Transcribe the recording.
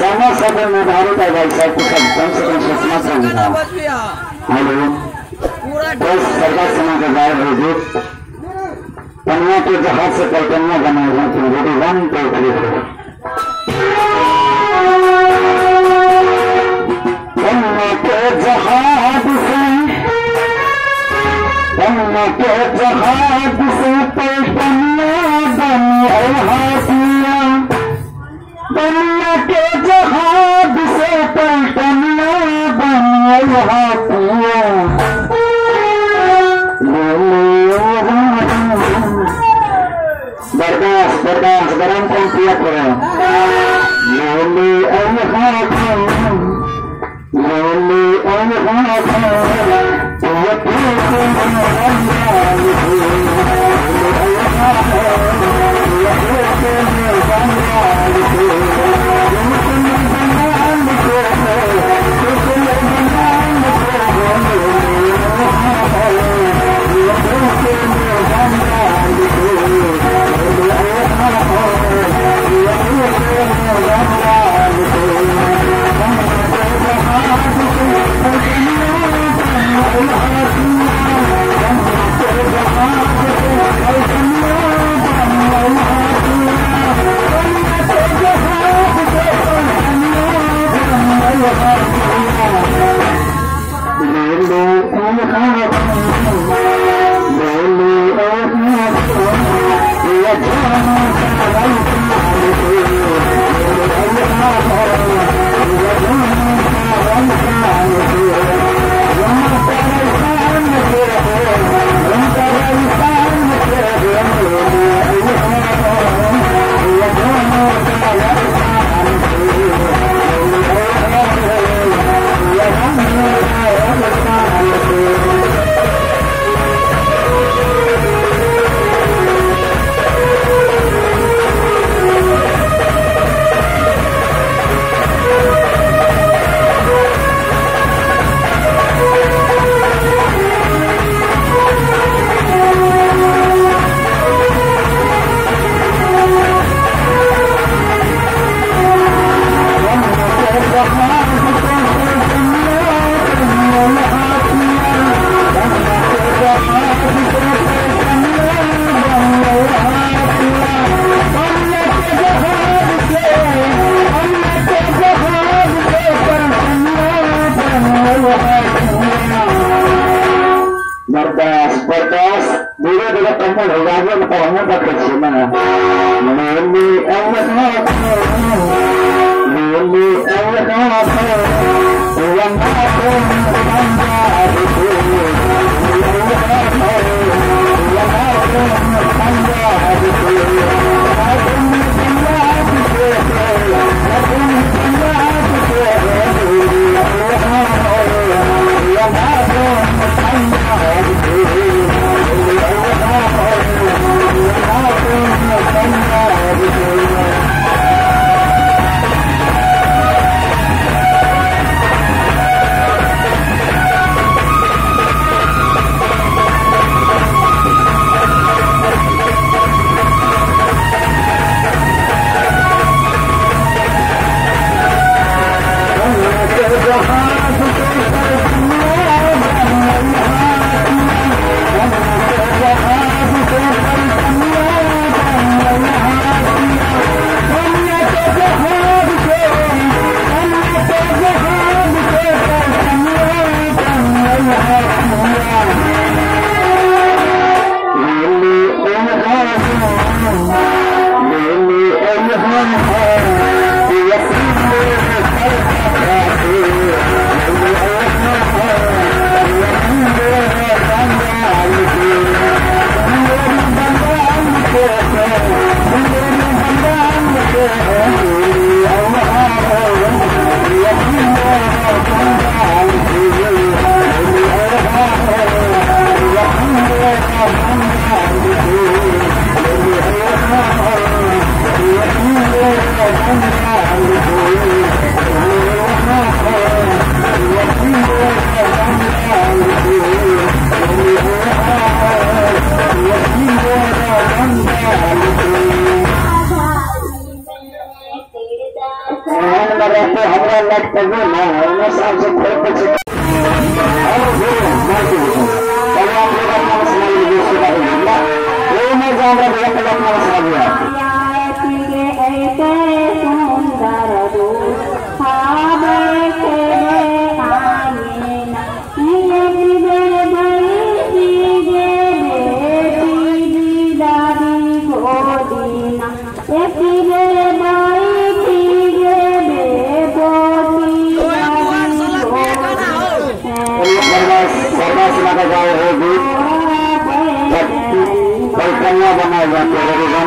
समाज सदर निर्धारित है भाई साहब को कम से कम 6 माह रहेगा। हेलो बस सरकार से मांग रहा है जो कन्या के जहाज से कन्या बनाए हैं तो वो वन पर खड़ी है कन्या के जहाज से कन्या बनी हाथिया दुनिया के जहाज से पलटना बनी हाथिया बर्दाश्त बर्दाश्त गरम कम किया करो लोली Gracias. हमरा पे हमरा लग पड़ना ना है ना साहब से कोई कुछ और वो बात है और आप लोग अपना मसला ये से बात करना वो मैं जाऊंगा मेरा पहला अपना मसला है ये ऐसे सुंदर दो हां Gracias.